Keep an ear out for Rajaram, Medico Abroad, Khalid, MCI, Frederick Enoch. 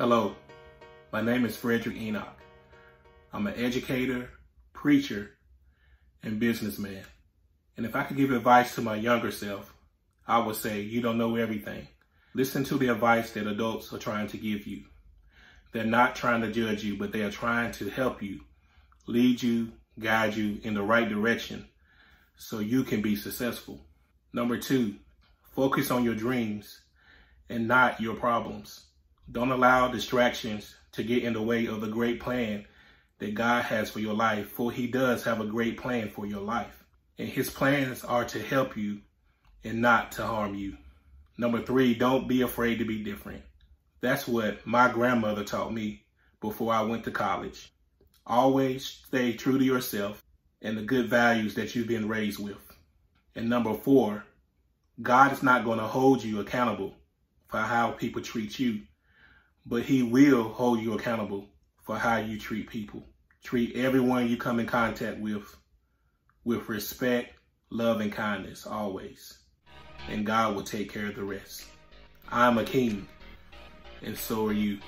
Hello, my name is Frederick Enoch. I'm an educator, preacher, and businessman. And if I could give advice to my younger self, I would say, you don't know everything. Listen to the advice that adults are trying to give you. They're not trying to judge you, but they are trying to help you, lead you, guide you in the right direction so you can be successful. Number two, focus on your dreams and not your problems. Don't allow distractions to get in the way of the great plan that God has for your life, for he does have a great plan for your life. And his plans are to help you and not to harm you. Number three, don't be afraid to be different. That's what my grandmother taught me before I went to college. Always stay true to yourself and the good values that you've been raised with. And number four, God is not going to hold you accountable for how people treat you, but he will hold you accountable for how you treat people. Treat everyone you come in contact with respect, love, and kindness always. And God will take care of the rest. I'm a king, and so are you.